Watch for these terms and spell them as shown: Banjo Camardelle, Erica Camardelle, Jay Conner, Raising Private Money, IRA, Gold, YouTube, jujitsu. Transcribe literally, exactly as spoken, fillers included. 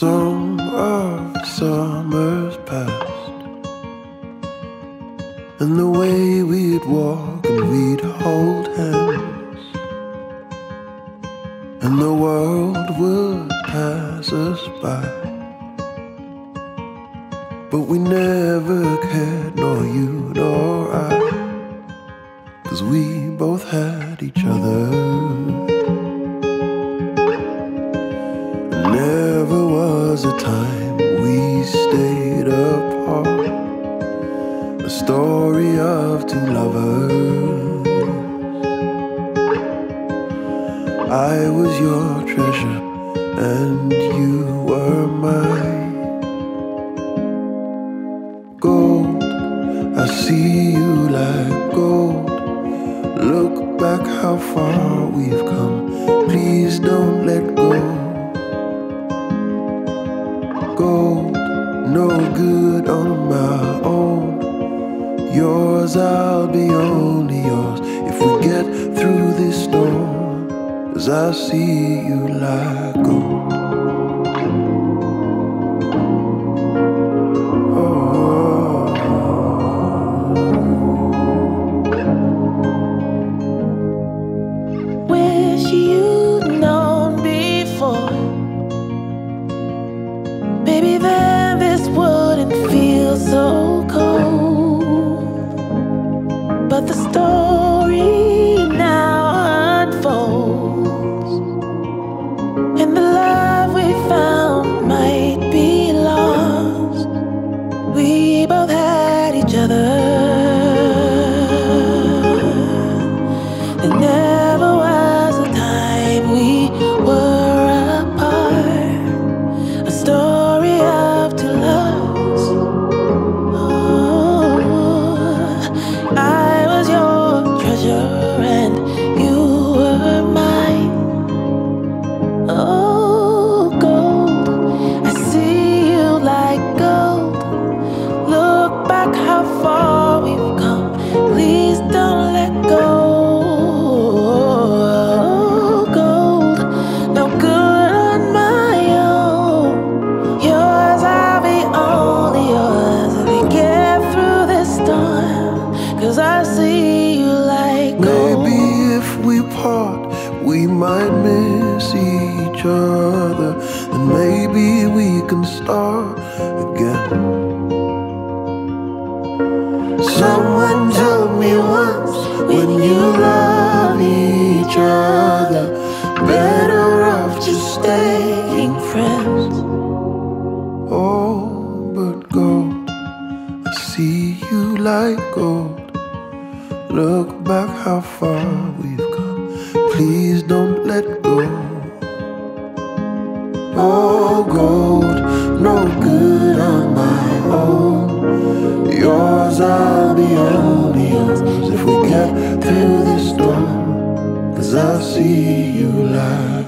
song of summers past, and the way we'd walk and we'd hold hands, and the world would pass us by. But we never cared, nor you nor I, 'cause we both had each other. Never was a time we stayed apart, a story of two lovers. I was your treasure and you were mine. Gold, I see you like gold. Look back how far we've come, please don't let go. Gold, no good on my own. Yours, I'll be only yours if we get through this storm, 'cause I see you like gold. Oh. Wish you'd known before, baby, then this wouldn't feel so cold. But the story now unfolds, and the love we found might be lost. We both had each other. There never was a time we were apart, a story we might miss each other, and maybe we can start again. Someone told me once, when you love each other, better off just staying friends. Oh, but gold, I see you like gold. Look back how far we've come, please don't let go. Oh, gold, no good on my own. Yours, I'll be only yours if we get through this storm, 'cause I see you like